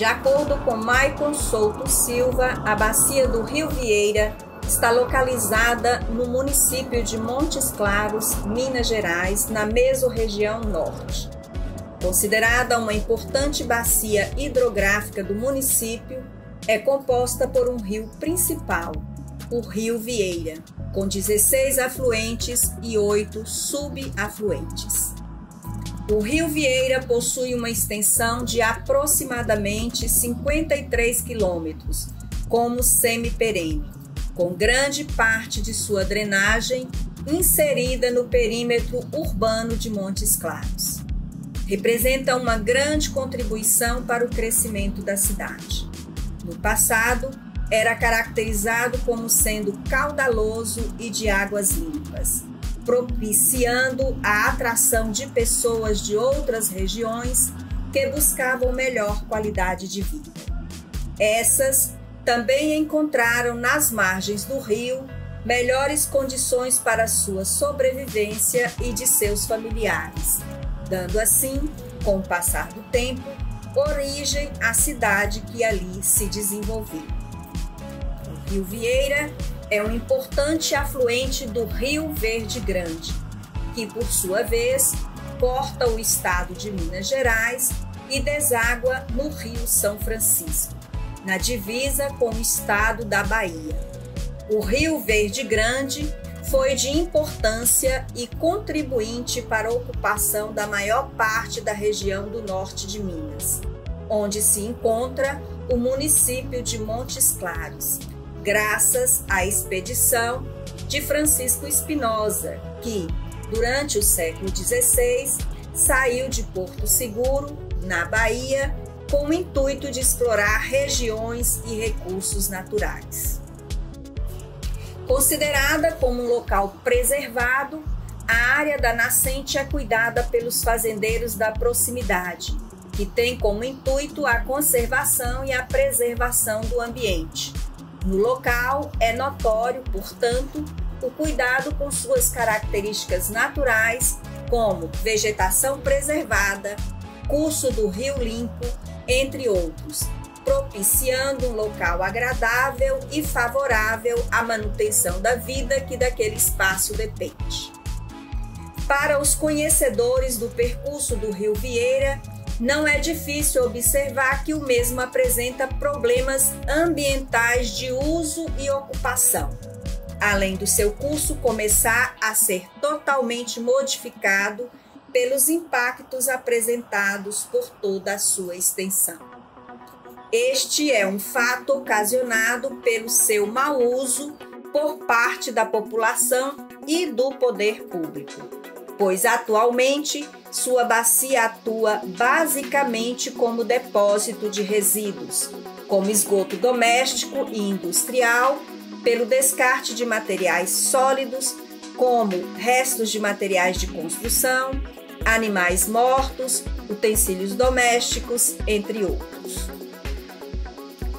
De acordo com Maicon Souto Silva, a bacia do Rio Vieira está localizada no município de Montes Claros, Minas Gerais, na mesorregião norte. Considerada uma importante bacia hidrográfica do município, é composta por um rio principal, o Rio Vieira, com 16 afluentes e 8 subafluentes. O Rio Vieira possui uma extensão de aproximadamente 53 quilômetros, como semiperene, com grande parte de sua drenagem inserida no perímetro urbano de Montes Claros. Representa uma grande contribuição para o crescimento da cidade. No passado, era caracterizado como sendo caudaloso e de águas limpas, propiciando a atração de pessoas de outras regiões que buscavam melhor qualidade de vida. Essas também encontraram nas margens do rio melhores condições para sua sobrevivência e de seus familiares, dando assim, com o passar do tempo, origem à cidade que ali se desenvolveu. O Rio Vieira é um importante afluente do Rio Verde Grande, que, por sua vez, corta o estado de Minas Gerais e deságua no Rio São Francisco, na divisa com o estado da Bahia. O Rio Verde Grande foi de importância e contribuinte para a ocupação da maior parte da região do norte de Minas, onde se encontra o município de Montes Claros, graças à expedição de Francisco Espinosa, que, durante o século XVI, saiu de Porto Seguro, na Bahia, com o intuito de explorar regiões e recursos naturais. Considerada como um local preservado, a área da nascente é cuidada pelos fazendeiros da proximidade, que tem como intuito a conservação e a preservação do ambiente. No local é notório, portanto, o cuidado com suas características naturais, como vegetação preservada, curso do Rio Limpo, entre outros, propiciando um local agradável e favorável à manutenção da vida que daquele espaço depende. Para os conhecedores do percurso do Rio Vieira, não é difícil observar que o mesmo apresenta problemas ambientais de uso e ocupação, além do seu curso começar a ser totalmente modificado pelos impactos apresentados por toda a sua extensão. Este é um fato ocasionado pelo seu mau uso por parte da população e do poder público, pois atualmente sua bacia atua basicamente como depósito de resíduos, como esgoto doméstico e industrial, pelo descarte de materiais sólidos, como restos de materiais de construção, animais mortos, utensílios domésticos, entre outros.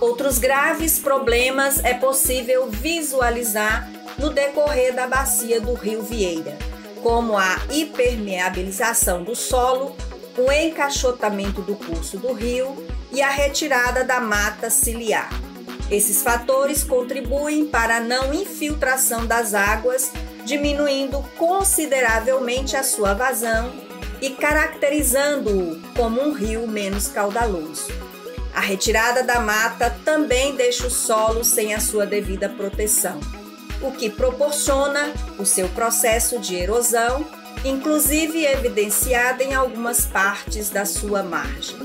Outros graves problemas é possível visualizar no decorrer da bacia do Rio Vieira, como a hipermeabilização do solo, o encaixotamento do curso do rio e a retirada da mata ciliar. Esses fatores contribuem para a não infiltração das águas, diminuindo consideravelmente a sua vazão e caracterizando-o como um rio menos caudaloso. A retirada da mata também deixa o solo sem a sua devida proteção, o que proporciona o seu processo de erosão, inclusive evidenciada em algumas partes da sua margem.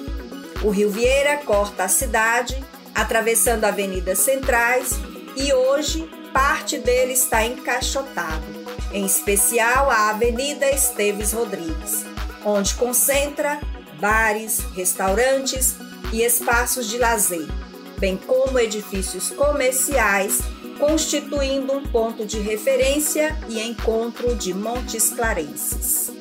O Rio Vieira corta a cidade, atravessando avenidas centrais, e hoje parte dele está encaixotado, em especial a Avenida Esteves Rodrigues, onde concentra bares, restaurantes e espaços de lazer, bem como edifícios comerciais, constituindo um ponto de referência e encontro de Montes Clarenses.